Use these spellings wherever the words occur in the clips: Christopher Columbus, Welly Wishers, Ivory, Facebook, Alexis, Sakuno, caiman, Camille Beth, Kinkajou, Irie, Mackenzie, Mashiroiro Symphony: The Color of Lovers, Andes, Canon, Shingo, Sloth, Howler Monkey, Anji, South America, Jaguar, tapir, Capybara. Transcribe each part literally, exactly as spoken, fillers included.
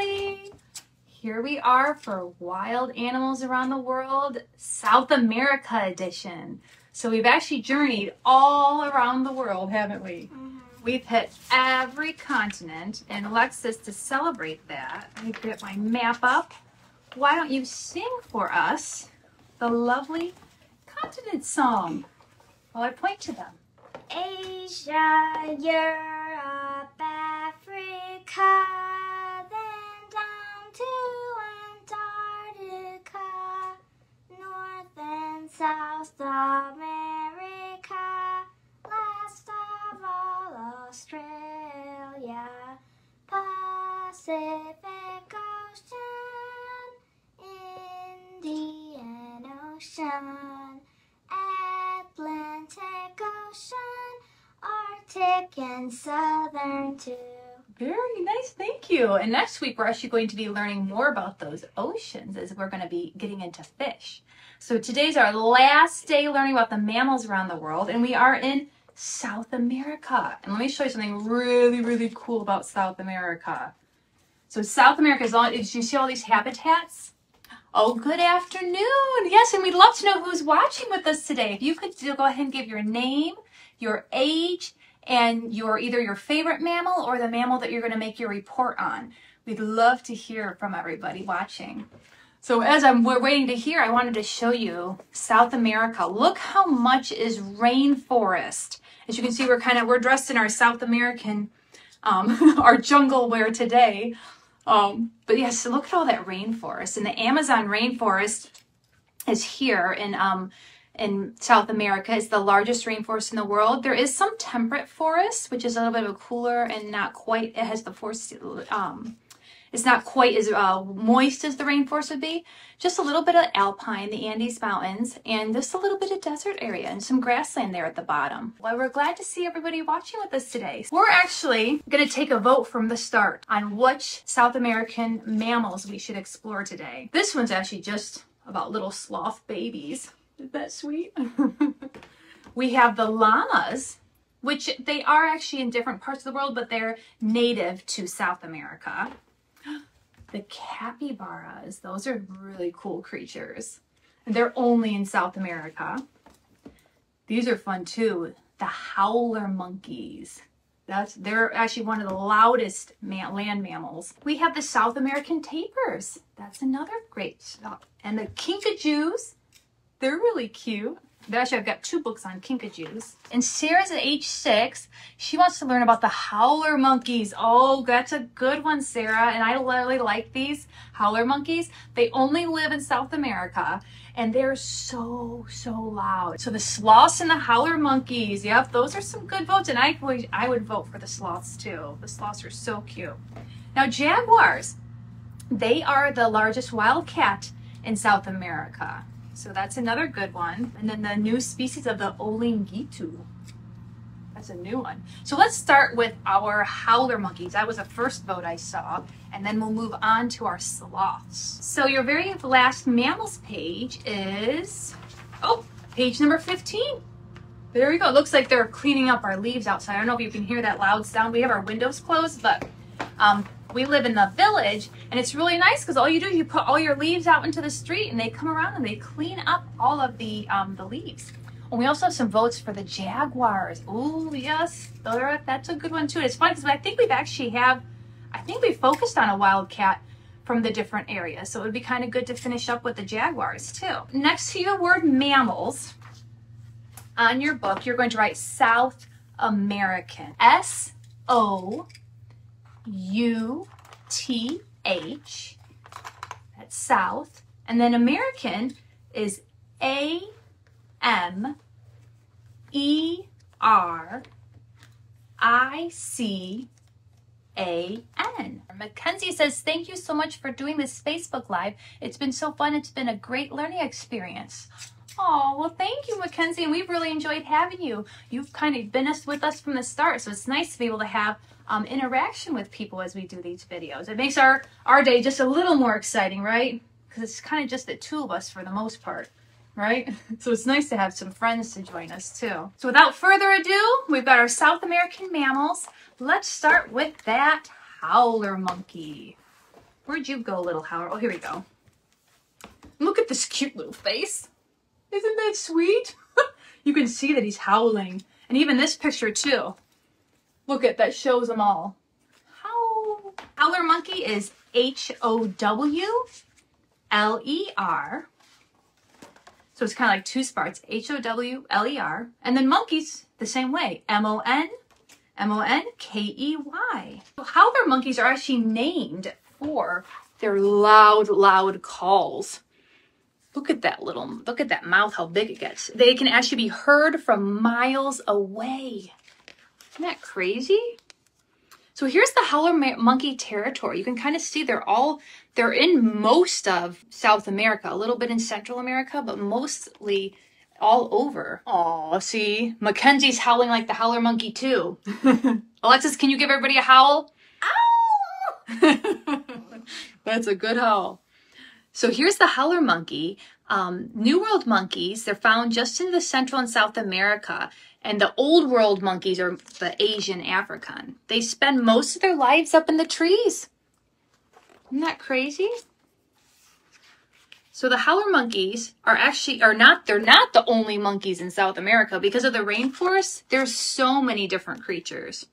everybody! Here we are for Wild Animals Around the World South America edition. So we've actually journeyed all around the world, haven't we? Mm-hmm. We've hit every continent, and Alexis, to celebrate that, I get my map up. Why don't you sing for us the lovely continent song while I point to them? Asia, Europe, Africa, then down to Antarctica, North and South America, last of all Australia, Pacific Ocean, Indian Ocean, Atlantic Ocean, Arctic and Southern too. Very nice, thank you. And next week we're actually going to be learning more about those oceans as we're going to be getting into fish. So today's our last day learning about the mammals around the world, and we are in South America. And let me show you something really, really cool about South America. So South America, is all, you see all these habitats? Oh, good afternoon. Yes, and we'd love to know who's watching with us today. If you could go ahead and give your name, your age, and your either your favorite mammal or the mammal that you're going to make your report on. We'd love to hear from everybody watching. So as I'm, we're waiting to hear, I wanted to show you South America. Look how much is rainforest. As you can see, we're kind of, we're dressed in our South American, um, our jungle wear today. Um, but yes, yeah, so look at all that rainforest. And the Amazon rainforest is here in, um, in South America. It's the largest rainforest in the world. There is some temperate forest, which is a little bit of a cooler and not quite, it has the forest, um, it's not quite as uh, moist as the rainforest would be. Just a little bit of alpine, the Andes Mountains, and just a little bit of desert area and some grassland there at the bottom. Well, we're glad to see everybody watching with us today. We're actually gonna take a vote from the start on which South American mammals we should explore today. This one's actually just about little sloth babies. Is that sweet? We have the llamas, which they are actually in different parts of the world, but they're native to South America. The capybaras, those are really cool creatures. And they're only in South America. These are fun too. The howler monkeys. That's, they're actually one of the loudest man, land mammals. We have the South American tapirs. That's another great stuff. And the kinkajous. They're really cute. Actually, I've got two books on kinkajous. And Sarah's at age six. She wants to learn about the howler monkeys. Oh, that's a good one, Sarah. And I literally like these howler monkeys. They only live in South America, and they're so, so loud. So the sloths and the howler monkeys. Yep, those are some good votes. And I would, I would vote for the sloths, too. The sloths are so cute. Now, jaguars. They are the largest wildcat in South America. So that's another good one. And then the new species of the olingitu. That's a new one. So let's start with our howler monkeys. That was the first vote I saw. And then we'll move on to our sloths. So your very last mammals page is, oh, page number fifteen. There we go. It looks like they're cleaning up our leaves outside. I don't know if you can hear that loud sound. We have our windows closed, but um, we live in the village, and it's really nice because all you do, you put all your leaves out into the street, and they come around and they clean up all of the um, the leaves. And we also have some votes for the jaguars. Oh yes, that's a good one too. And it's fun because I think we've actually have, I think we focused on a wildcat from the different areas, so it would be kind of good to finish up with the jaguars too. Next to your word mammals on your book, you're going to write South American. S O U T H, that's South, and then American is A M E R I C A N. Mackenzie says, thank you so much for doing this Facebook Live. It's been so fun. It's been a great learning experience. Oh, well, thank you, Mackenzie, and we've really enjoyed having you. You've kind of been with us from the start, so it's nice to be able to have um, interaction with people as we do these videos. It makes our, our day just a little more exciting, right? Because it's kind of just the two of us for the most part, right? So it's nice to have some friends to join us, too. So without further ado, we've got our South American mammals. Let's start with that howler monkey. Where'd you go, little Howler? Oh, here we go. Look at this cute little face. Isn't that sweet? You can see that he's howling. And even this picture, too. Look at that, shows them all. Howl. Howler Monkey is H O W L E R. So it's kind of like two parts, H O W L E R. And then monkeys, the same way, M O N M O N K E Y. So howler monkeys are actually named for their loud, loud calls. Look at that little, look at that mouth, how big it gets. They can actually be heard from miles away. Isn't that crazy? So here's the howler monkey territory. You can kind of see they're all, they're in most of South America, a little bit in Central America, but mostly all over. Oh, see, Mackenzie's howling like the howler monkey too. Alexis, can you give everybody a howl? Ow! That's a good howl. So here's the howler monkey. Um, New World monkeys, they're found just in the Central and South America. And the Old World monkeys are the Asian African. They spend most of their lives up in the trees. Isn't that crazy? So the howler monkeys are actually, are not, they're not the only monkeys in South America. Because of the rainforest, there's so many different creatures.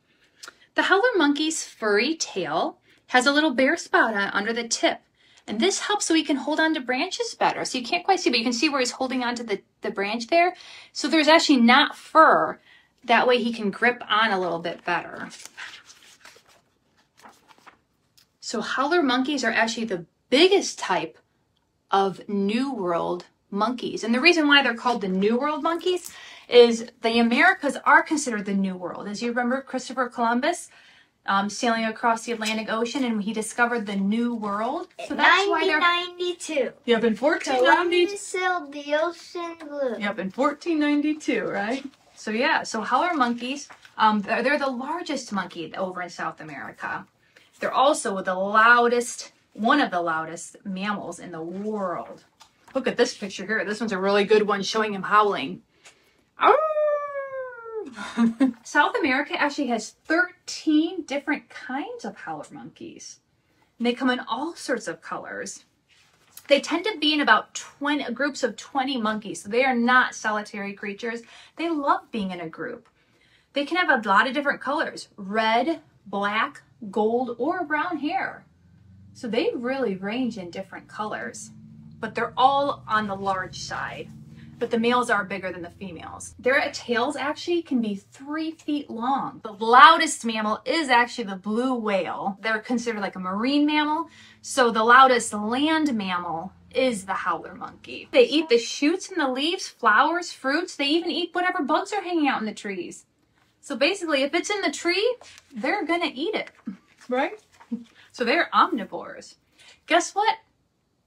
The howler monkey's furry tail has a little bare spot on, under the tip. And this helps so he can hold on to branches better. So you can't quite see, but you can see where he's holding onto the, the branch there. So there's actually not fur. That way he can grip on a little bit better. So howler monkeys are actually the biggest type of New World monkeys. And the reason why they're called the New World monkeys is the Americas are considered the New World. As you remember, Christopher Columbus, Um, sailing across the Atlantic Ocean, and he discovered the New World. So that's why they're nineteen ninety-two. Yep, in fourteen ninety-two. Columbus sailed the ocean blue. Yep, in fourteen ninety-two, right? So yeah, so howler monkeys, um, they're, they're the largest monkey over in South America. They're also the loudest, one of the loudest mammals in the world. Look at this picture here. This one's a really good one showing him howling. Arr! South America actually has thirteen different kinds of howler monkeys. And they come in all sorts of colors. They tend to be in about twenty groups of twenty monkeys. So they are not solitary creatures. They love being in a group. They can have a lot of different colors, red, black, gold, or brown hair. So they really range in different colors, but they're all on the large side. But the males are bigger than the females. Their tails actually can be three feet long. The loudest mammal is actually the blue whale. They're considered like a marine mammal. So the loudest land mammal is the howler monkey. They eat the shoots and the leaves, flowers, fruits. They even eat whatever bugs are hanging out in the trees. So basically, if it's in the tree, they're gonna eat it, right? So they're omnivores. Guess what?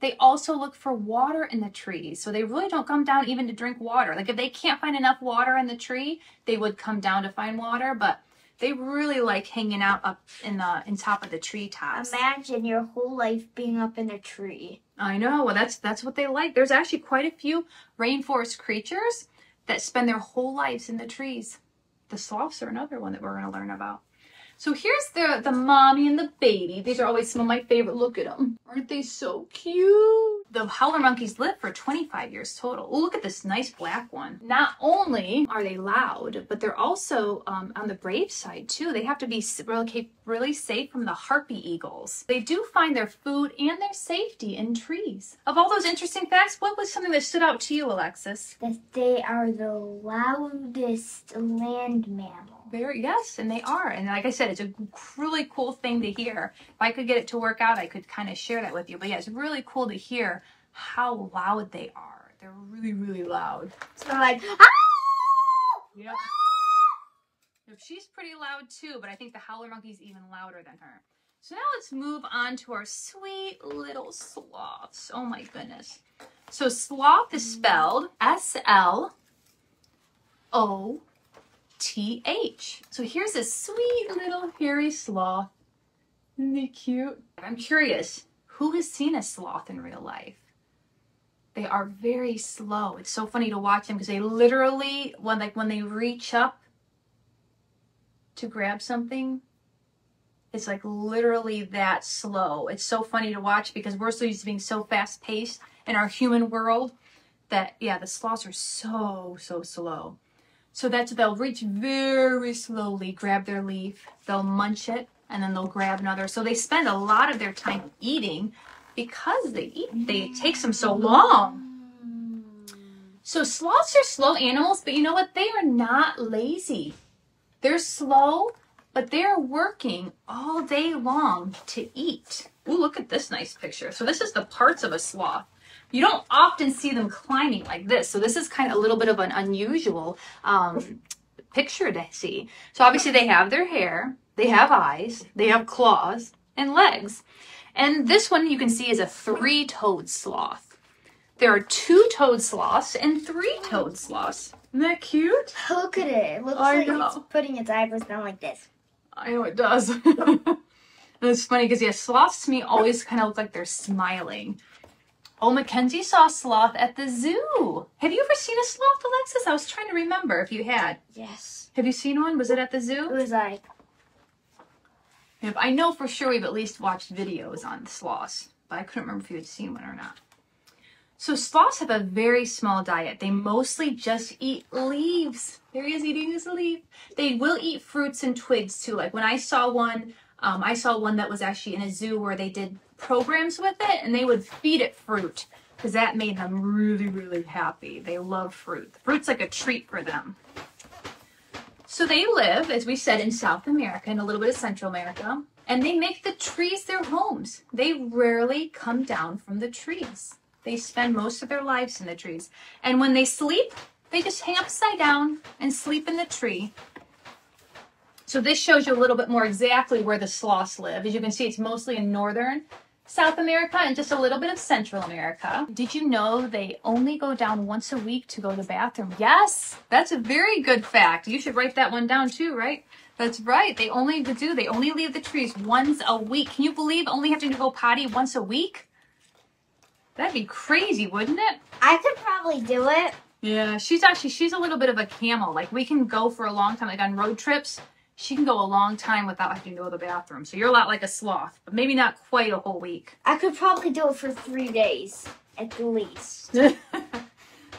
They also look for water in the trees. So they really don't come down even to drink water. Like if they can't find enough water in the tree, they would come down to find water, but they really like hanging out up in the in top of the treetops. Imagine your whole life being up in a tree. I know, well that's that's what they like. There's actually quite a few rainforest creatures that spend their whole lives in the trees. The sloths are another one that we're gonna learn about. So here's the, the mommy and the baby. These are always some of my favorite. Look at them. Aren't they so cute? The howler monkeys live for twenty-five years total. Oh, look at this nice black one. Not only are they loud, but they're also um, on the brave side too. They have to be really, really safe from the harpy eagles. They do find their food and their safety in trees. Of all those interesting facts, what was something that stood out to you, Alexis? That they are the loudest land mammal. Very, yes, and they are. And like I said, it's a really cool thing to hear. If I could get it to work out, I could kind of share that with you. But yeah, it's really cool to hear how loud they are. They're really, really loud. So they're like, ah! Yep. Ah! She's pretty loud too, but I think the howler monkey's even louder than her. So now let's move on to our sweet little sloths. Oh my goodness. So sloth is spelled S L O T H. T H. So here's a sweet little hairy sloth. Isn't he cute? I'm curious, who has seen a sloth in real life? They are very slow. It's so funny to watch them because they literally, when, like when they reach up to grab something, It's like literally that slow. It's so funny to watch because we're so used to being so fast paced in our human world that, yeah, the sloths are so, so slow. So that's, they'll reach very slowly, grab their leaf, they'll munch it, and then they'll grab another. So they spend a lot of their time eating because they eat, they, it takes them so long. So sloths are slow animals, but you know what? They are not lazy. They're slow, but they're working all day long to eat. Ooh, look at this nice picture. So this is the parts of a sloth. You don't often see them climbing like this. So this is kind of a little bit of an unusual um, picture to see. So obviously they have their hair, they have eyes, they have claws and legs. And this one you can see is a three-toed sloth. There are two-toed sloths and three-toed sloths. Isn't that cute? Look at it. It looks like it's putting its eyebrows down like this. I know it does. And it's funny because, yeah, sloths to me always kind of look like they're smiling. Oh, Mackenzie saw a sloth at the zoo. Have you ever seen a sloth, Alexis? I was trying to remember if you had. Yes. Have you seen one? Was it at the zoo? It was like... Yep, I know for sure we've at least watched videos on sloths, but I couldn't remember if you had seen one or not. So sloths have a very small diet. They mostly just eat leaves. There he is eating his leaf. They will eat fruits and twigs too. Like when I saw one, um, I saw one that was actually in a zoo where they did programs with it and they would feed it fruit because that made them really, really happy. They love fruit. Fruit's like a treat for them. So they live, as we said, in South America and a little bit of Central America, and they make the trees their homes. They rarely come down from the trees. They spend most of their lives in the trees. And when they sleep, they just hang upside down and sleep in the tree. So this shows you a little bit more exactly where the sloths live. As you can see, it's mostly in northern South America and just a little bit of Central America. Did you know they only go down once a week to go to the bathroom? Yes, that's a very good fact. You should write that one down too, right? That's right. They only do. They only leave the trees once a week. Can you believe only having to go potty once a week? That'd be crazy, wouldn't it? I could probably do it. Yeah, she's actually, she's a little bit of a camel. Like, we can go for a long time. Like, on road trips, she can go a long time without having to go to the bathroom. So you're a lot like a sloth, but maybe not quite a whole week. I could probably do it for three days, at least.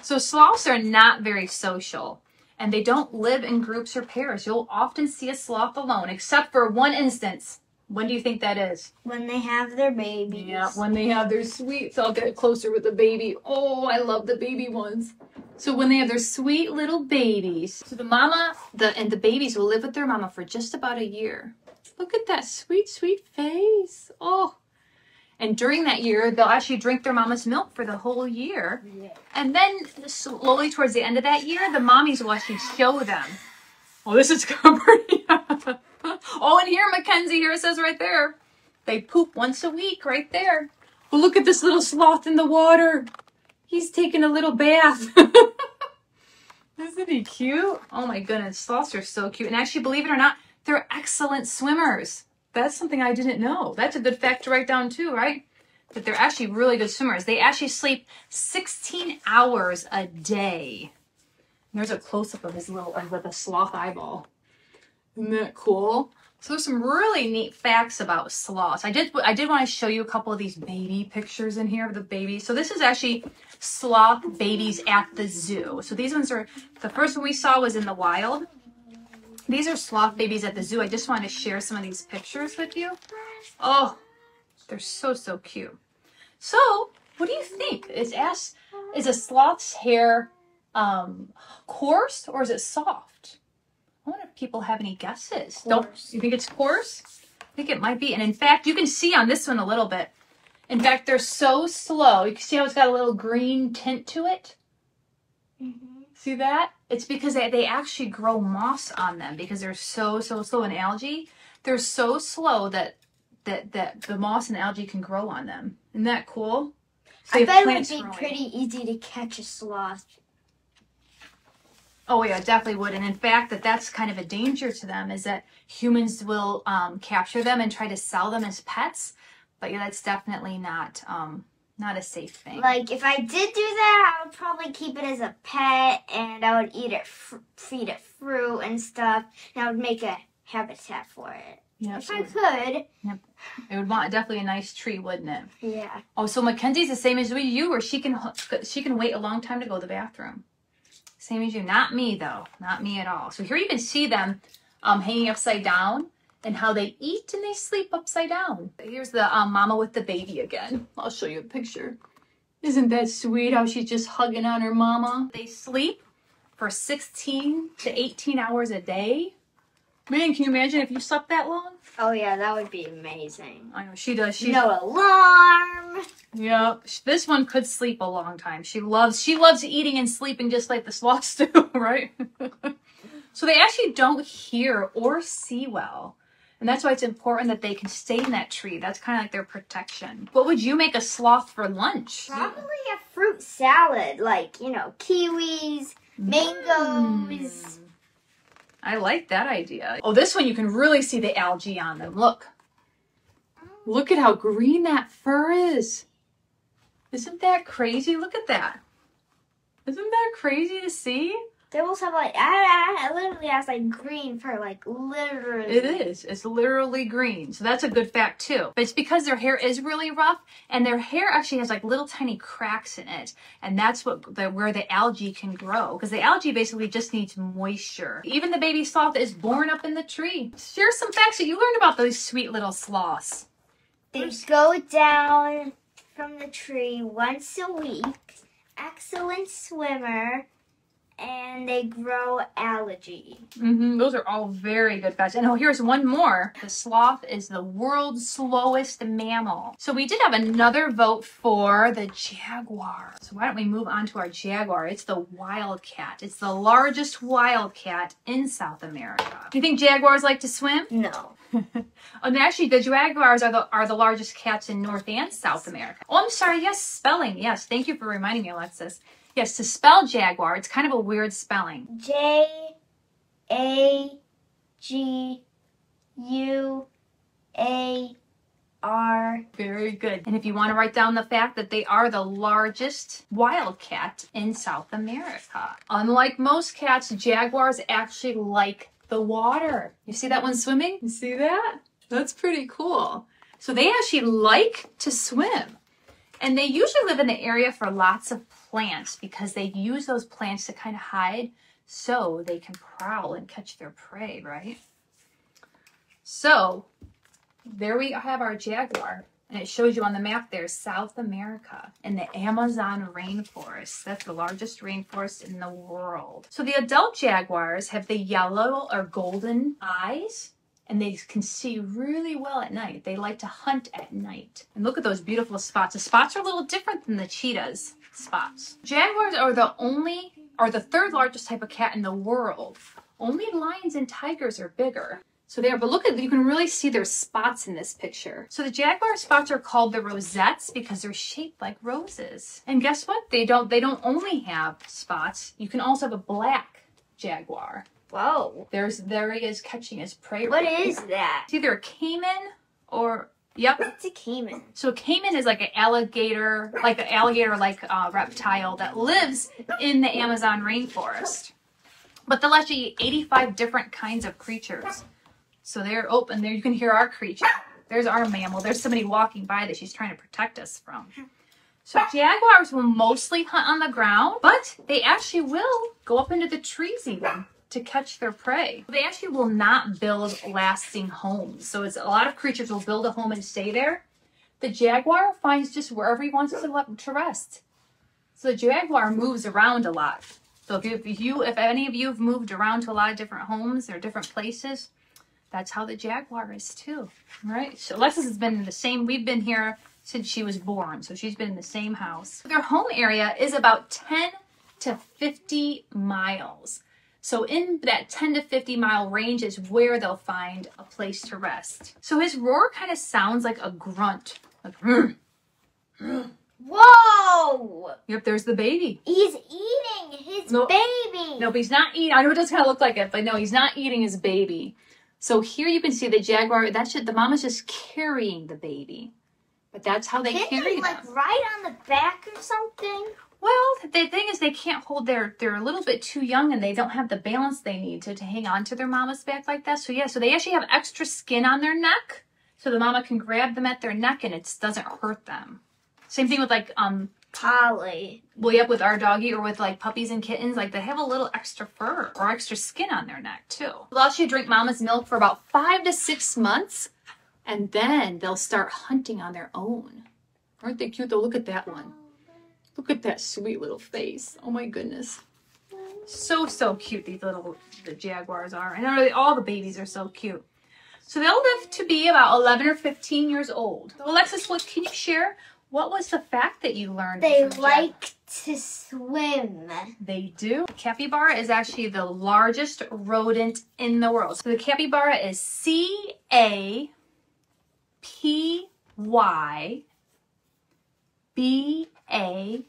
So sloths are not very social, and they don't live in groups or pairs. You'll often see a sloth alone, except for one instance. When do you think that is? When they have their babies. Yeah, when they have their sweets. I'll get closer with the baby. Oh, I love the baby ones. So when they have their sweet little babies. So the mama the, and the babies will live with their mama for just about a year. Look at that sweet, sweet face. Oh. And during that year, they'll actually drink their mama's milk for the whole year. Yeah. And then slowly towards the end of that year, the mommies will actually show them. Oh, this is comforting. Oh, and here, Mackenzie, here it says right there. They poop once a week right there. Well, look at this little sloth in the water. He's taking a little bath. Isn't he cute? Oh, my goodness. Sloths are so cute. And actually, believe it or not, they're excellent swimmers. That's something I didn't know. That's a good fact to write down, too, right? That they're actually really good swimmers. They actually sleep sixteen hours a day. And there's a close-up of his little, like, with a sloth eyeball. Isn't that cool? So there's some really neat facts about sloths. I did I did want to show you a couple of these baby pictures in here of the babies. So this is actually sloth babies at the zoo. So these ones are, the first one we saw was in the wild. These are sloth babies at the zoo. I just wanted to share some of these pictures with you. Oh, they're so, so cute. So what do you think? Is, asked, is a sloth's hair um, coarse or is it soft? I wonder if people have any guesses. Coarse. Don't you think it's coarse? I think it might be. And in fact, you can see on this one a little bit. In fact, they're so slow. You can see how it's got a little green tint to it. Mm-hmm. See that? It's because they, they actually grow moss on them because they're so, so slow. And algae, they're so slow that, that, that the moss and algae can grow on them. Isn't that cool? So I bet it would be growing. Pretty easy to catch a sloth. Oh, yeah, definitely would. And in fact, that that's kind of a danger to them is that humans will um, capture them and try to sell them as pets. But yeah, that's definitely not um, not a safe thing. Like if I did do that, I would probably keep it as a pet and I would eat it, f feed it fruit and stuff. And I would make a habitat for it. Yeah, if I could. Yep. It would want definitely a nice tree, wouldn't it? Yeah. Oh, so Mackenzie's the same as you, where she can she can wait a long time to go to the bathroom. Same as you. Not me, though. Not me at all. So here you can see them um, hanging upside down and how they eat and they sleep upside down. Here's the um, mama with the baby again. I'll show you a picture. Isn't that sweet how she's just hugging on her mama? They sleep for sixteen to eighteen hours a day. Man, can you imagine if you slept that long? Oh, yeah, that would be amazing. I know, she does. She no alarm. Yep. This one could sleep a long time. She loves she loves eating and sleeping just like the sloths do, right? So they actually don't hear or see well. And that's why it's important that they can stay in that tree. That's kind of like their protection. What would you make a sloth for lunch? Probably a fruit salad, like, you know, kiwis, mangoes. Mm. I like that idea. Oh, this one you can really see the algae on them. Look. Look at how green that fur is. Isn't that crazy? Look at that. Isn't that crazy to see? They also have like, ah, it literally has like green fur, like literally. It is. It's literally green. So that's a good fact too. But it's because their hair is really rough and their hair actually has like little tiny cracks in it. And that's what the, where the algae can grow, because the algae basically just needs moisture. Even the baby sloth is born up in the tree. Here's some facts that you learned about those sweet little sloths. They go down from the tree once a week. Excellent swimmer. And they grow algae. Mm-hmm. Those are all very good facts. And oh, here's one more. The sloth is the world's slowest mammal. So we did have another vote for the jaguar. So why don't we move on to our jaguar? It's the wildcat. It's the largest wildcat in South America. Do you think jaguars like to swim? No. And actually, the jaguars are the are the largest cats in North and South America. Oh, I'm sorry. Yes, spelling. Yes, thank you for reminding me, Alexis. Yes, to spell jaguar, it's kind of a weird spelling. J A G U A R. Very good. And if you want to write down the fact that they are the largest wildcat in South America. Unlike most cats, jaguars actually like the water. You see that one swimming? You see that? That's pretty cool. So they actually like to swim. And they usually live in the area for lots of plants, because they use those plants to kind of hide so they can prowl and catch their prey, right? So there we have our jaguar, and it shows you on the map there, South America and the Amazon rainforest. That's the largest rainforest in the world. So the adult jaguars have the yellow or golden eyes, and they can see really well at night. They like to hunt at night. And look at those beautiful spots. The spots are a little different than the cheetah's spots. Jaguars are the only, are the third largest type of cat in the world. Only lions and tigers are bigger. So there, but look at, you can really see their spots in this picture. So the jaguar spots are called the rosettes because they're shaped like roses. And guess what? They don't, they don't only have spots. You can also have a black jaguar. Whoa. There's, there he is catching his prey. What right is here. That? It's either a caiman or, yep. It's a caiman. So a caiman is like an alligator, like an alligator, like a reptile that lives in the Amazon rainforest. But they'll actually eat eighty-five different kinds of creatures. So they're open there. You can hear our creature. There's our mammal. There's somebody walking by that she's trying to protect us from. So jaguars will mostly hunt on the ground, but they actually will go up into the trees even to catch their prey. They actually will not build lasting homes. So it's a lot of creatures will build a home and stay there. The jaguar finds just wherever he wants to rest. So the jaguar moves around a lot. So if you, if you, if any of you have moved around to a lot of different homes or different places, that's how the jaguar is too, right? So Alexis has been in the same, we've been here since she was born. So she's been in the same house. Their home area is about ten to fifty miles. So in that ten to fifty mile range is where they'll find a place to rest. So his roar kind of sounds like a grunt. Like, mm, mm. Whoa! Yep, there's the baby. He's eating his no, baby. No, but he's not eating. I know it does kind of look like it, but no, he's not eating his baby. So here you can see the jaguar. That's just, the mama's just carrying the baby. But that's how they Didn't carry they, them. Like right on the back or something? Well, the thing is, they can't hold their, they're a little bit too young and they don't have the balance they need to, to hang on to their mama's back like that. So yeah, so they actually have extra skin on their neck so the mama can grab them at their neck and it doesn't hurt them. Same thing with like, um, Polly. Well, yep, with our doggy or with like puppies and kittens, like they have a little extra fur or extra skin on their neck too. They'll actually drink mama's milk for about five to six months and then they'll start hunting on their own. Aren't they cute though? Look at that one. Look at that sweet little face. Oh my goodness. So, so cute these little the jaguars are. And really all the babies are so cute. So they'll live to be about eleven or fifteen years old. So Alexis, what can you share? What was the fact that you learned? They like to swim. They do. Capybara is actually the largest rodent in the world. So the capybara is C A P Y B A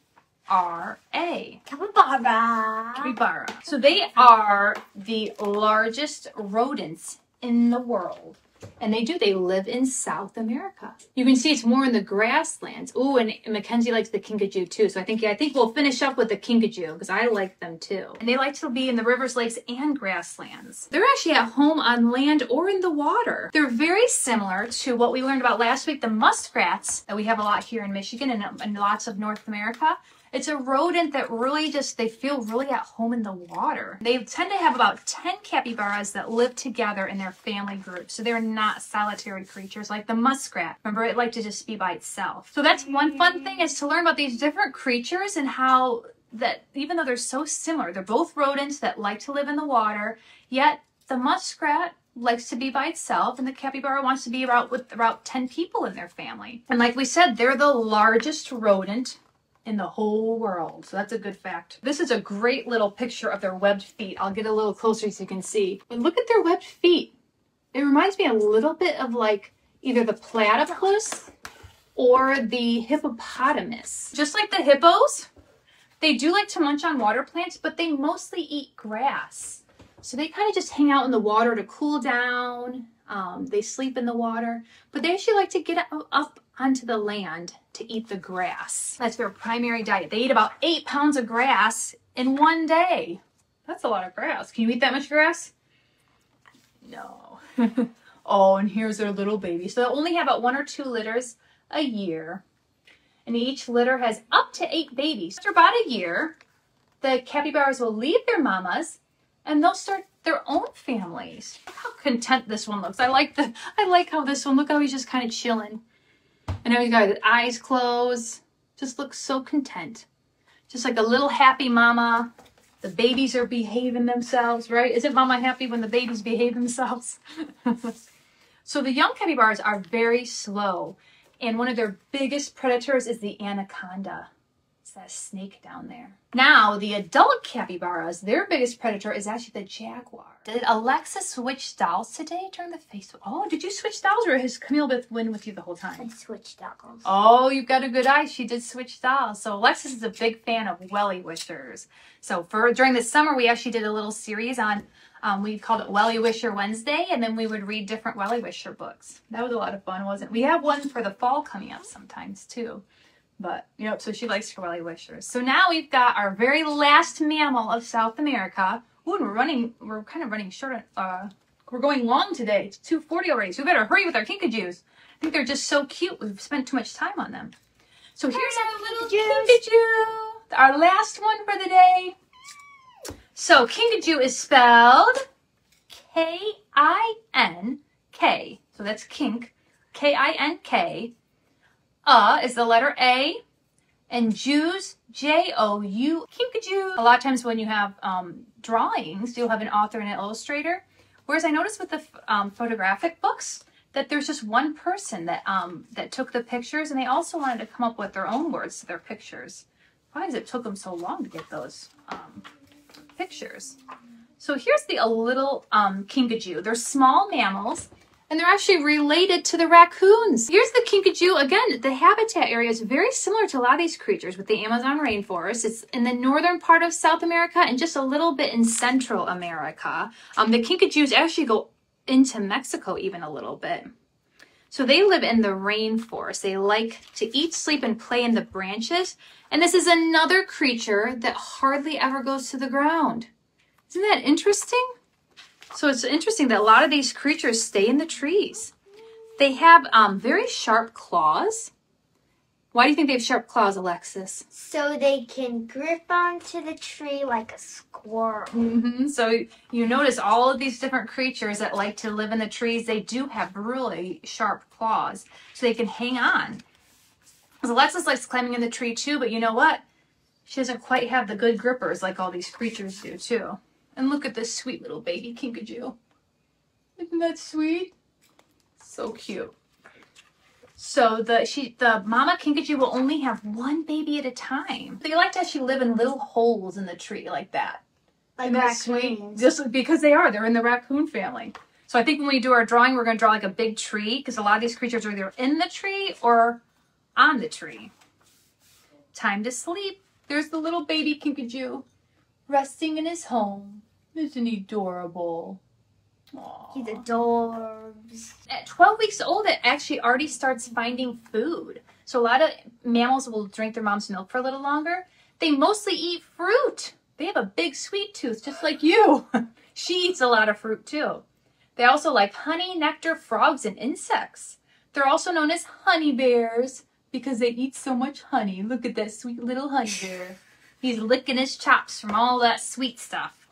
R A. Capybara. Capybara. So they are the largest rodents in the world. And they do. They live in South America. You can see it's more in the grasslands. Ooh, and Mackenzie likes the Kinkajou too. So I think yeah, I think we'll finish up with the Kinkajou because I like them too. And they like to be in the rivers, lakes, and grasslands. They're actually at home on land or in the water. They're very similar to what we learned about last week, the muskrats that we have a lot here in Michigan and, and lots of North America. It's a rodent that really just, they feel really at home in the water. They tend to have about ten capybaras that live together in their family group. So they're not solitary creatures like the muskrat. Remember, it liked to just be by itself. So that's one fun thing, is to learn about these different creatures and how that, even though they're so similar, they're both rodents that like to live in the water, yet the muskrat likes to be by itself and the capybara wants to be about with about ten people in their family. And like we said, they're the largest rodent in the whole world. So that's a good fact. This is a great little picture of their webbed feet. I'll get a little closer so you can see. And look at their webbed feet. It reminds me a little bit of like either the platypus or the hippopotamus. Just like the hippos, they do like to munch on water plants, but they mostly eat grass. So they kind of just hang out in the water to cool down. Um, they sleep in the water, but they actually like to get up onto the land to eat the grass. That's their primary diet. They eat about eight pounds of grass in one day. That's a lot of grass. Can you eat that much grass? No. Oh, and here's their little baby. So they'll only have about one or two litters a year. And each litter has up to eight babies. After about a year, the capybaras will leave their mamas and they'll start their own families. Look how content this one looks. I like the, I like how this one, look how he's just kind of chilling. And now he's got his eyes closed. Just looks so content. Just like a little happy mama. The babies are behaving themselves, right? Isn't mama happy when the babies behave themselves? So the young capybaras are very slow. And one of their biggest predators is the anaconda. It's that snake down there. Now, the adult capybaras, their biggest predator is actually the jaguar. Did Alexis switch dolls today during the Facebook? Oh, did you switch dolls or has Camille Beth been with you the whole time? I switched dolls. Oh, you've got a good eye. She did switch dolls. So Alexis is a big fan of Welly Wishers. So for during the summer, we actually did a little series on, um, we called it Welly Wisher Wednesday, and then we would read different Welly Wisher books. That was a lot of fun, wasn't it? We have one for the fall coming up sometimes too. But, you know, so she likes her Welly Wishers. So now we've got our very last mammal of South America. Ooh, and we're running, we're kind of running short, uh, we're going long today. It's two forty already, so we better hurry with our Kinkajous. I think they're just so cute. We've spent too much time on them. So here's our little Kinkajou, our last one for the day. So Kinkajou is spelled K I N K. So that's kink, K I N K. Uh is the letter A, and Jews, J O U, Kinkajou. A lot of times when you have um, drawings, you'll have an author and an illustrator. Whereas I noticed with the um, photographic books that there's just one person that um, that took the pictures, and they also wanted to come up with their own words to their pictures. Why does it took them so long to get those um, pictures? So here's the a little um, Kinkajou. They're small mammals. And they're actually related to the raccoons. Here's the Kinkajou. Again, the habitat area is very similar to a lot of these creatures with the Amazon rainforest. It's in the northern part of South America and just a little bit in Central America. Um, the Kinkajous actually go into Mexico even a little bit. So they live in the rainforest. They like to eat, sleep, and play in the branches. And this is another creature that hardly ever goes to the ground. Isn't that interesting? So it's interesting that a lot of these creatures stay in the trees. They have um, very sharp claws. Why do you think they have sharp claws, Alexis? So they can grip onto the tree like a squirrel. Mm-hmm. So you notice all of these different creatures that like to live in the trees, they do have really sharp claws, so they can hang on. Because Alexis likes climbing in the tree too, but you know what? She doesn't quite have the good grippers like all these creatures do too. And look at this sweet little baby Kinkajou. Isn't that sweet? So cute. So the she the mama Kinkajou will only have one baby at a time. They like to actually live in little holes in the tree like that. Like raccoons. Just because they are. They're in the raccoon family. So I think when we do our drawing, we're going to draw like a big tree, because a lot of these creatures are either in the tree or on the tree. Time to sleep. There's the little baby Kinkajou resting in his home. Isn't he adorable? Aww. He's adorbs. At twelve weeks old, it actually already starts finding food. So a lot of mammals will drink their mom's milk for a little longer. They mostly eat fruit. They have a big sweet tooth, just like you. She eats a lot of fruit too. They also like honey, nectar, frogs, and insects. They're also known as honey bears because they eat so much honey. Look at that sweet little honey bear. He's licking his chops from all that sweet stuff.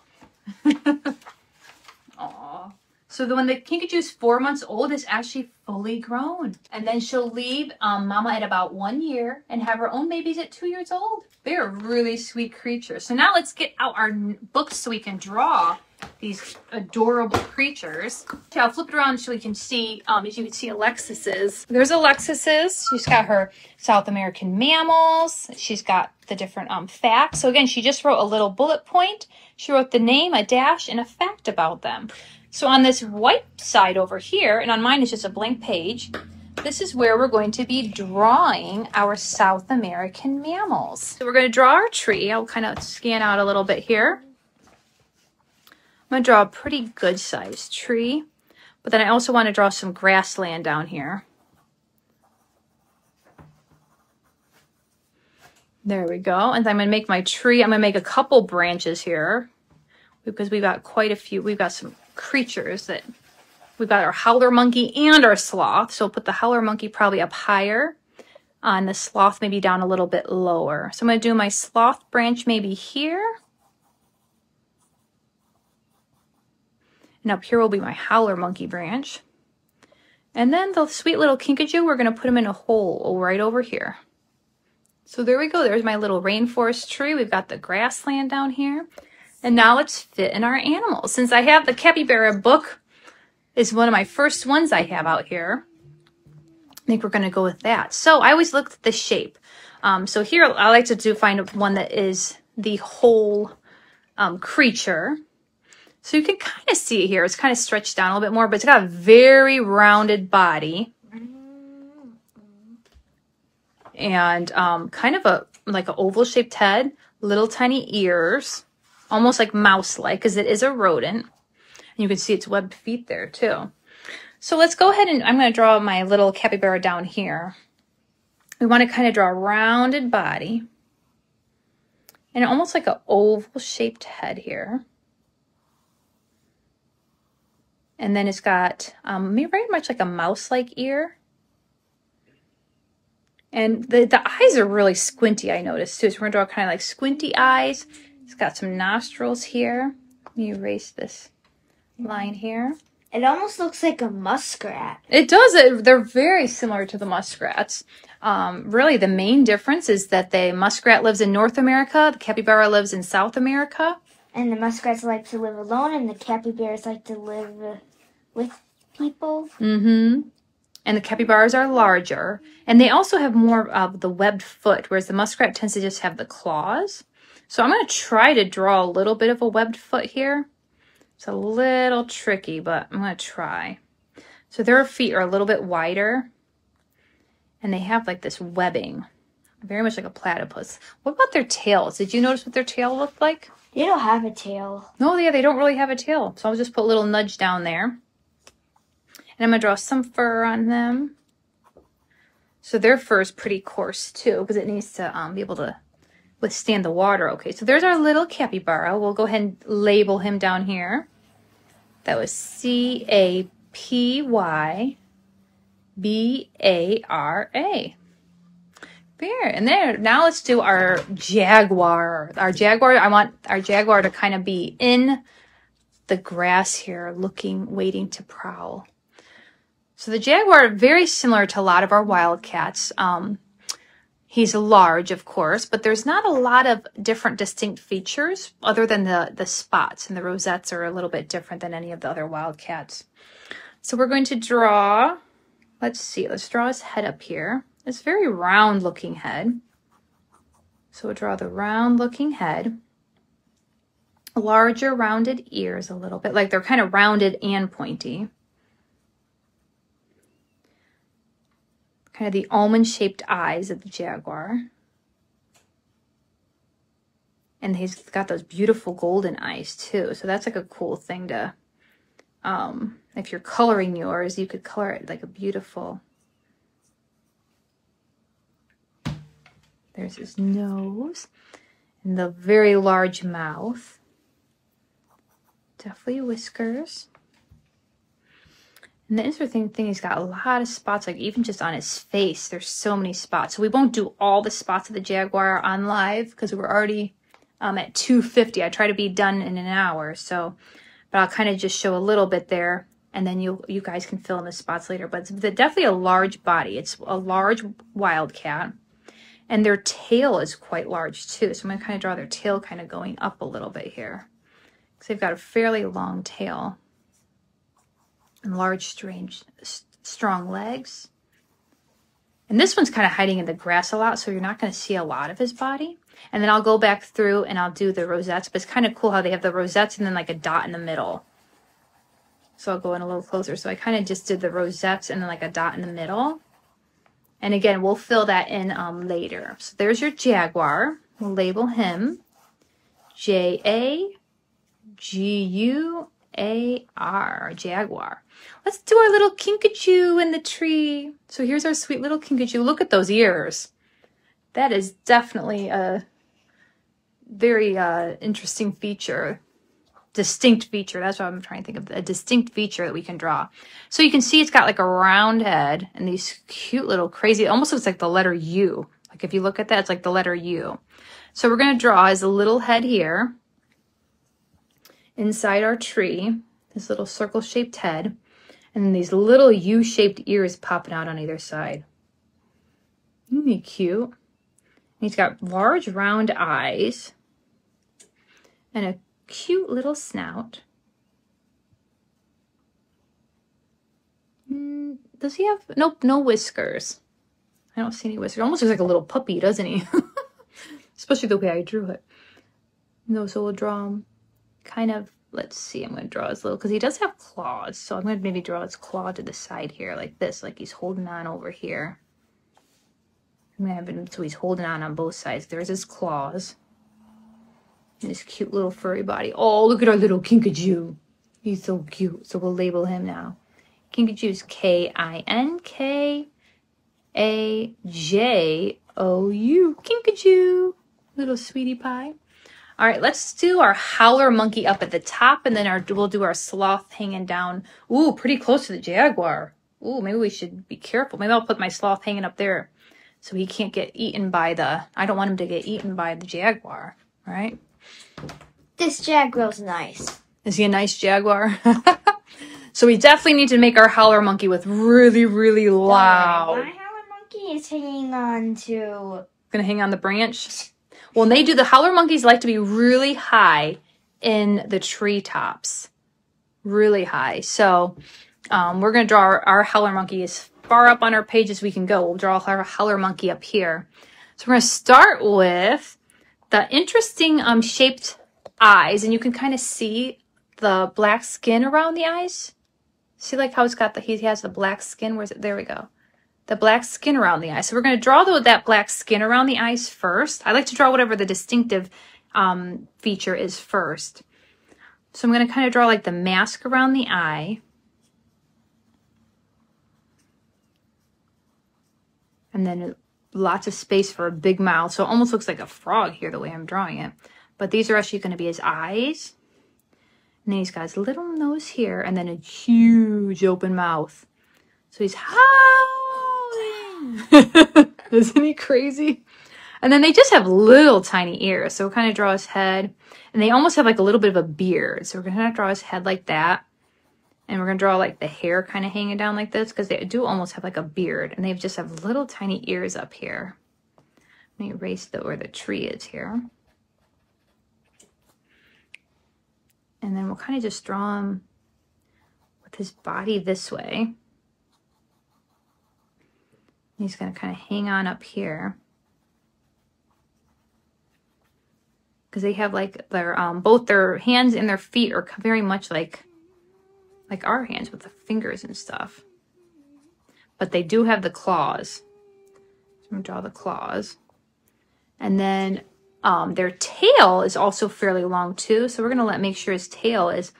Aww. So the, when the Kinkajou is four months old, it's actually fully grown. And then she'll leave um, mama at about one year and have her own babies at two years old. They're really sweet creatures. So now let's get out our books so we can draw these adorable creatures. Okay, I'll flip it around so we can see, um, as you can see, Alexis's. There's Alexis's. She's got her South American mammals. She's got the different um, facts. So again, she just wrote a little bullet point. She wrote the name, a dash, and a fact about them. So on this white side over here, and on mine is just a blank page, this is where we're going to be drawing our South American mammals. So we're going to draw our tree. I'll kind of scan out a little bit here. I'm gonna draw a pretty good sized tree, but then I also want to draw some grassland down here. There we go. And I'm gonna make my tree, I'm gonna make a couple branches here because we've got quite a few, we've got some creatures that, we've got our howler monkey and our sloth. So we'll put the howler monkey probably up higher and the sloth maybe down a little bit lower. So I'm gonna do my sloth branch maybe here. And up here will be my howler monkey branch. And then the sweet little Kinkajou, we're going to put him in a hole right over here. So there we go. There's my little rainforest tree. We've got the grassland down here. And now let's fit in our animals. Since I have the capybara book, is one of my first ones I have out here. I think we're going to go with that. So I always look at the shape. Um, so here I like to do find one that is the whole um, creature. So you can kind of see it here. It's kind of stretched down a little bit more, but it's got a very rounded body. And um, kind of a like an oval-shaped head, little tiny ears, almost like mouse-like because it is a rodent. And you can see its webbed feet there too. So let's go ahead and I'm going to draw my little capybara down here. We want to kind of draw a rounded body and almost like an oval-shaped head here. And then it's got um, very much like a mouse-like ear. And the, the eyes are really squinty, I noticed, too. So we're going to draw kind of like squinty eyes. It's got some nostrils here. Let me erase this line here. It almost looks like a muskrat. It does. They're very similar to the muskrats. Um, really, the main difference is that the muskrat lives in North America. The capybara lives in South America. And the muskrats like to live alone, and the capybaras like to live with people. Mm-hmm. And the capybaras are larger, and they also have more of the webbed foot, whereas the muskrat tends to just have the claws. So I'm going to try to draw a little bit of a webbed foot here. It's a little tricky, but I'm going to try. So their feet are a little bit wider, and they have like this webbing, very much like a platypus. What about their tails? Did you notice what their tail looked like? They don't have a tail. No, yeah, they don't really have a tail. So I'll just put a little nudge down there. And I'm going to draw some fur on them. So their fur is pretty coarse too, because it needs to um, be able to withstand the water. Okay, so there's our little capybara. We'll go ahead and label him down here. That was C A P Y B A R A. Bear. And there, now let's do our jaguar. Our jaguar, I want our jaguar to kind of be in the grass here, looking, waiting to prowl. So the jaguar, very similar to a lot of our wildcats. Um, he's large, of course, but there's not a lot of different distinct features other than the, the spots, and the rosettes are a little bit different than any of the other wildcats. So we're going to draw, let's see, let's draw his head up here. It's a very round looking head. So we'll draw the round looking head. Larger rounded ears a little bit, like they're kind of rounded and pointy. Kind of the almond-shaped eyes of the jaguar. And he's got those beautiful golden eyes too. So that's like a cool thing to, um, if you're coloring yours, you could color it like a beautiful. There's his nose and the very large mouth. Definitely whiskers. And the interesting thing, he's got a lot of spots, like even just on his face, there's so many spots. So we won't do all the spots of the jaguar on live because we're already um, at two fifty. I try to be done in an hour, so, but I'll kind of just show a little bit there, and then you you guys can fill in the spots later. But it's definitely a large body. It's a large wildcat, and their tail is quite large too. So I'm gonna kind of draw their tail kind of going up a little bit here because they've got a fairly long tail. And large, strange, strong legs. And this one's kind of hiding in the grass a lot, so you're not going to see a lot of his body. And then I'll go back through and I'll do the rosettes, but it's kind of cool how they have the rosettes and then like a dot in the middle. So I'll go in a little closer. So I kind of just did the rosettes and then like a dot in the middle. And again, we'll fill that in um, later. So there's your jaguar. We'll label him J A G U A R, jaguar. Let's do our little Kinkajou in the tree. So here's our sweet little Kinkajou. Look at those ears. That is definitely a very uh, interesting feature. Distinct feature. That's what I'm trying to think of. A distinct feature that we can draw. So you can see it's got like a round head and these cute little crazy, it almost looks like the letter U. Like if you look at that, it's like the letter U. So we're going to draw his little head here inside our tree, this little circle-shaped head, and then these little U-shaped ears popping out on either side. Isn't he cute? And he's got large round eyes and a cute little snout. Mm, does he have, nope, no whiskers. I don't see any whiskers. Almost looks like a little puppy, doesn't he? Especially the way I drew it. No, so we'll draw him kind of, let's see, I'm going to draw his little, because he does have claws, so I'm going to maybe draw his claw to the side here, like this, like he's holding on over here. I'm going to have him, so he's holding on on both sides. There's his claws. And his cute little furry body. Oh, look at our little Kinkajou. He's so cute. So we'll label him now. Kinkajou is K I N K A J O U. Kinkajou. Little sweetie pie. All right, let's do our howler monkey up at the top, and then our, we'll do our sloth hanging down. Ooh, pretty close to the jaguar. Ooh, maybe we should be careful. Maybe I'll put my sloth hanging up there so he can't get eaten by the, I don't want him to get eaten by the jaguar, right? This jaguar's nice. Is he a nice jaguar? So we definitely need to make our howler monkey with really, really loud. Uh, my howler monkey is hanging on to... Gonna hang on the branch? Well, they do, the howler monkeys like to be really high in the treetops, really high. So um, we're going to draw our, our howler monkey as far up on our page as we can go. We'll draw our howler monkey up here. So we're going to start with the interesting um, shaped eyes, and you can kind of see the black skin around the eyes. See like how it's got the, he has the black skin. Where's it? There we go. The black skin around the eyes. So we're going to draw the, that black skin around the eyes first. I like to draw whatever the distinctive um, feature is first. So I'm going to kind of draw like the mask around the eye. and then lots of space for a big mouth. So it almost looks like a frog here the way I'm drawing it. But these are actually going to be his eyes. And then he's got his little nose here and then a huge open mouth. So he's howling. Isn't he crazy? And then they just have little tiny ears. So we'll kind of draw his head. And they almost have like a little bit of a beard. So we're going to draw his head like that. And we're going to draw like the hair kind of hanging down like this. Because they do almost have like a beard. And they just have little tiny ears up here. Let me erase the, where the tree is here. And then we'll kind of just draw him with his body this way. He's going to kind of hang on up here. Because they have like their, um, both their hands and their feet are very much like, like our hands with the fingers and stuff. But they do have the claws. So I'm going to draw the claws. And then um, their tail is also fairly long too. So we're going to let make sure his tail is,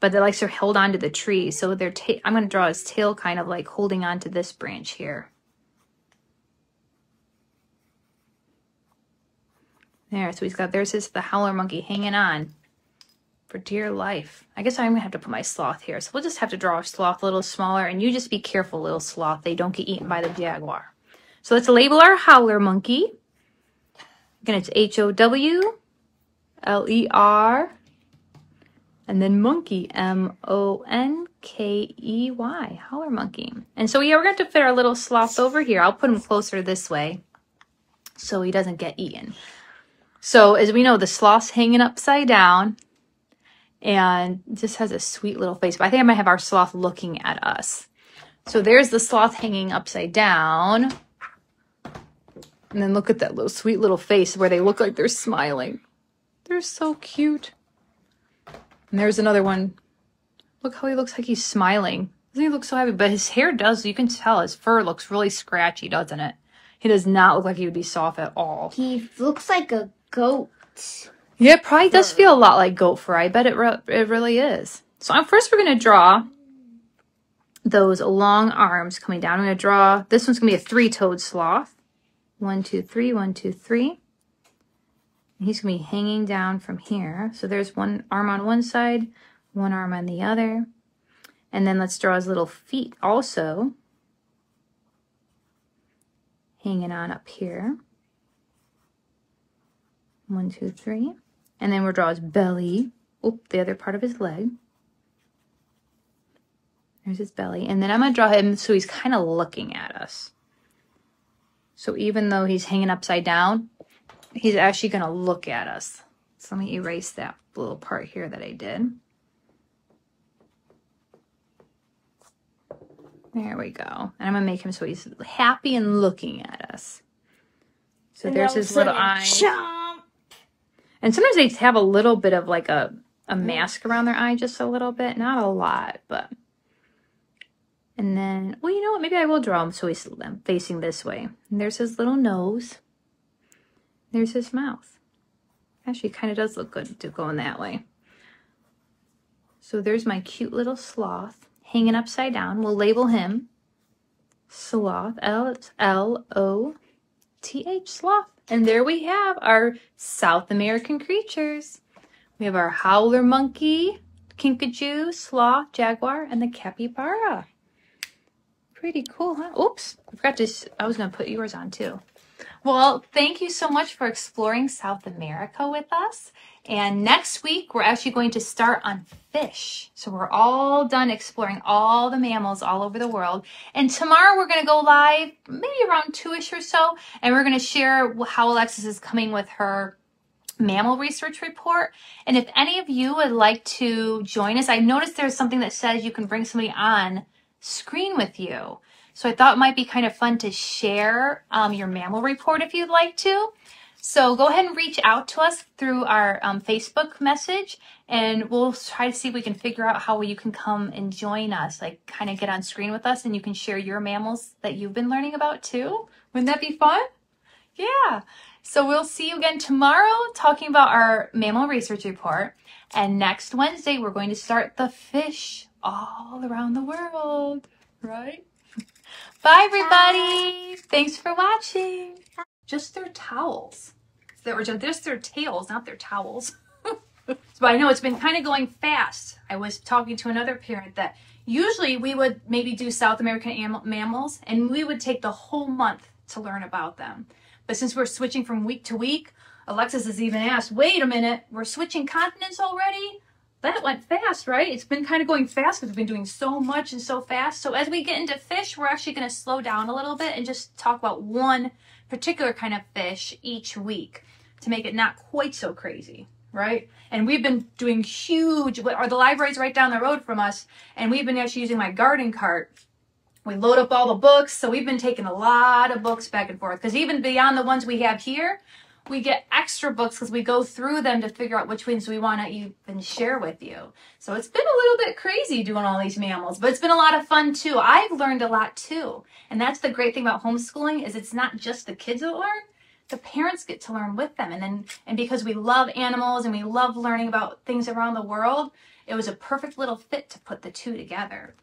but the legs are held onto the tree. So their ta- I'm going to draw his tail kind of like holding onto this branch here. There, so he's got, there's his, the howler monkey hanging on for dear life. I guess I'm going to have to put my sloth here. So we'll just have to draw our sloth a little smaller. And you just be careful, little sloth. They don't get eaten by the jaguar. So let's label our howler monkey. Again, it's H O W L E R. And then monkey, M O N K E Y, howler monkey. And so yeah, we're going to have to fit our little sloth over here. I'll put him closer this way so he doesn't get eaten. So as we know, the sloth's hanging upside down and just has a sweet little face. But I think I might have our sloth looking at us. So there's the sloth hanging upside down. And then look at that little sweet little face where they look like they're smiling. They're so cute. And there's another one. Look how he looks like he's smiling. Doesn't he look so happy? But his hair does, you can tell, his fur looks really scratchy, doesn't it? He does not look like he would be soft at all. He looks like a goat. Yeah, it probably does feel a lot like goat fur. I bet it, re it really is. So um, first we're going to draw those long arms coming down. I'm going to draw, this one's going to be a three-toed sloth. One, two, three, one, two, three. And he's going to be hanging down from here. So there's one arm on one side, one arm on the other. And then let's draw his little feet also. Hanging on up here. One, two, three. And then we'll draw his belly. Oh, the other part of his leg. There's his belly. And then I'm going to draw him so he's kind of looking at us. So even though he's hanging upside down, he's actually going to look at us. So let me erase that little part here that I did. There we go. And I'm going to make him so he's happy and looking at us. So and there's his little eyes. And sometimes they have a little bit of like a, a mask around their eye, just a little bit. Not a lot, but. And then, well, you know what? Maybe I will draw him so he's facing this way. And there's his little nose. There's his mouth. Actually, kind of does look good to going that way. So there's my cute little sloth. Hanging upside down. We'll label him Sloth, L O T H, Sloth. And there we have our South American creatures. We have our howler monkey, kinkajou, sloth, jaguar, and the capybara. Pretty cool, huh? Oops, I forgot to, I was going to put yours on too. Well, thank you so much for exploring South America with us. And next week, we're actually going to start on fish. So we're all done exploring all the mammals all over the world. And tomorrow, we're going to go live, maybe around two-ish or so. And we're going to share how Alexis is coming with her mammal research report. And if any of you would like to join us, I noticed there's something that says you can bring somebody on screen with you. So I thought it might be kind of fun to share um, your mammal report if you'd like to. So go ahead and reach out to us through our um, Facebook message, and we'll try to see if we can figure out how you can come and join us, like kind of get on screen with us, and you can share your mammals that you've been learning about too. Wouldn't that be fun? Yeah. So we'll see you again tomorrow talking about our mammal research report. And next Wednesday, we're going to start the fish all around the world, right? Bye, everybody. Bye. Thanks for watching. Just their towels. That were just their tails, not their towels. But I know it's been kind of going fast. I was talking to another parent that usually we would maybe do South American animal, mammals, and we would take the whole month to learn about them. But since we're switching from week to week, Alexis has even asked, wait a minute, we're switching continents already? That went fast, right? It's been kind of going fast because we've been doing so much and so fast. So as we get into fish, we're actually going to slow down a little bit and just talk about one particular kind of fish each week to make it not quite so crazy, right? And we've been doing huge, or the library's right down the road from us, and we've been actually using my garden cart. We load up all the books, so we've been taking a lot of books back and forth because even beyond the ones we have here, we get extra books because we go through them to figure out which ones we want to even share with you. So it's been a little bit crazy doing all these mammals, but it's been a lot of fun too. I've learned a lot too. And that's the great thing about homeschooling is it's not just the kids that learn, the parents get to learn with them. And then, and because we love animals and we love learning about things around the world, it was a perfect little fit to put the two together.